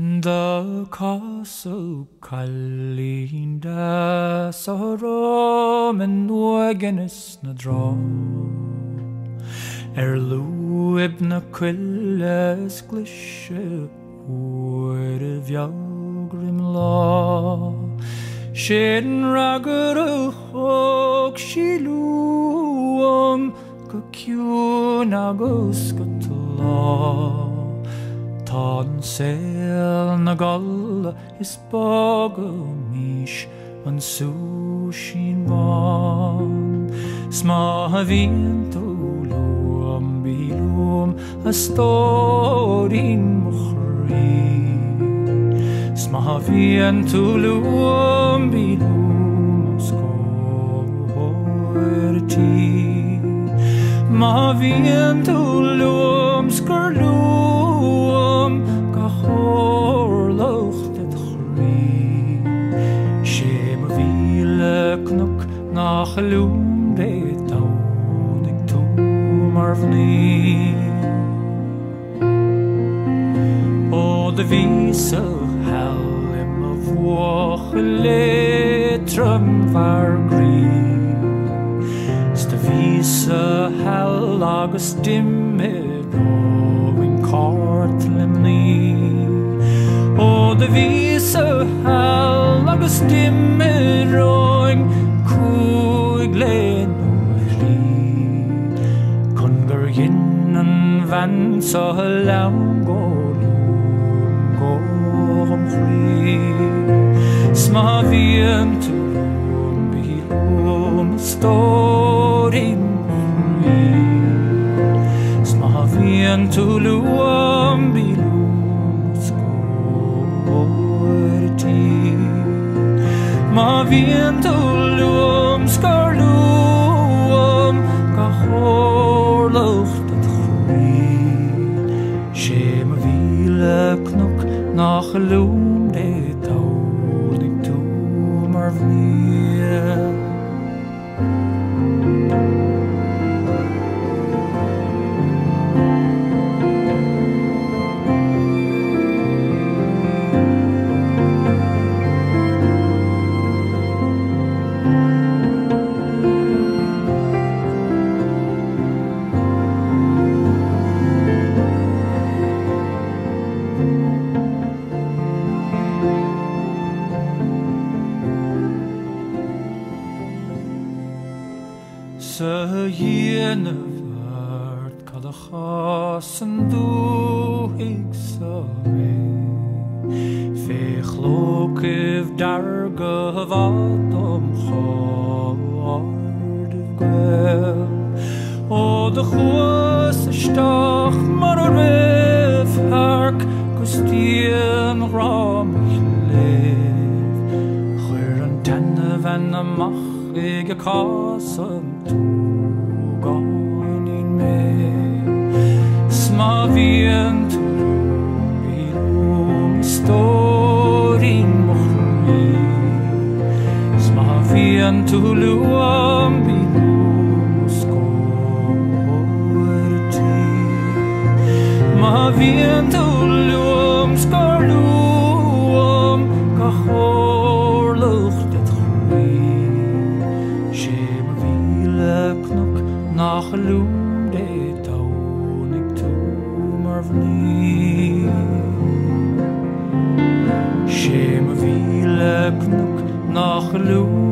The castle kallinda sahra men ågenes nadra Erlo ibna kulles glishe åre vjagrimla Shin raguru hok shiluam kakuna guskatla Tan sel nagalla ispagomish an sushinvan Smahavintolom bilom astorin mukhri Smahavintolom bilom skohorti Mahavintolom skarlom Nachlum de taunig tomarvni O de visel helm av vågletrum var grin St vise hell augustimmed og en kartlemni O de vise hell augustimmed og en Vand så lav går går omkring Små vinter bilom står inne Små vinter lom bilom skår tid Små vinter lom skår lom går luft Nach loom de tauling toe maar vliegen Se jene vart kada chasen du ik sa vei Fechlok ev darga vat omchard ev gael O de chuse stach maror ev hark gustien ram ich lev Chören tenne venne mach Ege kassen tog an in med Sma vinter i rom står in mochmi Sma vinter lom i rom skår tid Ma vinter lom skår lom kahor lucht Nach loom de taunig tomar vni Shem vilek nok nach loom